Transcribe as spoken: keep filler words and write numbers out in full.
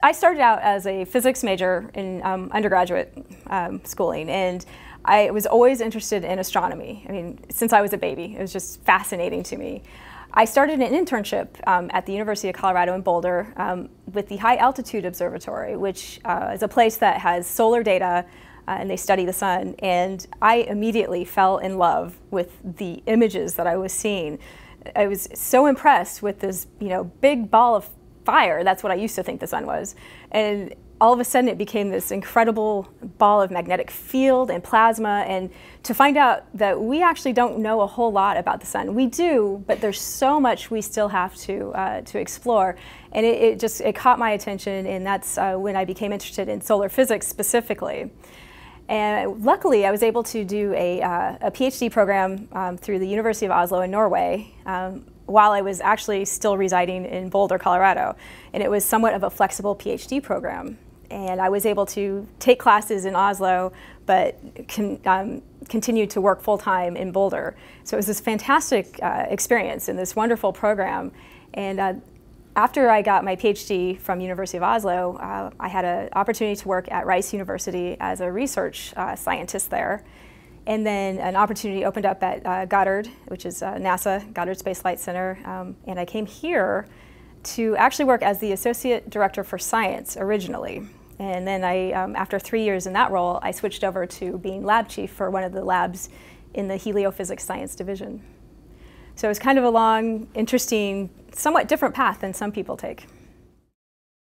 I started out as a physics major in um, undergraduate um, schooling, and I was always interested in astronomy. I mean, since I was a baby, it was just fascinating to me. I started an internship um, at the University of Colorado in Boulder um, with the High Altitude Observatory, which uh, is a place that has solar data uh, and they study the sun. And I immediately fell in love with the images that I was seeing. I was so impressed with this, you know, big ball of fire. That's what I used to think the sun was. And all of a sudden it became this incredible ball of magnetic field and plasma, and to find out that we actually don't know a whole lot about the sun. We do, but there's so much we still have to, uh, to explore. And it, it just it caught my attention, and that's uh, when I became interested in solar physics specifically. And luckily I was able to do a, uh, a PhD program um, through the University of Oslo in Norway um, while I was actually still residing in Boulder, Colorado. And it was somewhat of a flexible PhD program. And I was able to take classes in Oslo, but con um, continue to work full-time in Boulder. So it was this fantastic uh, experience and this wonderful program. And uh, after I got my PhD from University of Oslo, uh, I had an opportunity to work at Rice University as a research uh, scientist there. And then an opportunity opened up at uh, Goddard, which is uh, NASA Goddard Space Flight Center. Um, and I came here to actually work as the Associate Director for Science originally. And then I, um, after three years in that role, I switched over to being lab chief for one of the labs in the Heliophysics Science Division. So it was kind of a long, interesting, somewhat different path than some people take.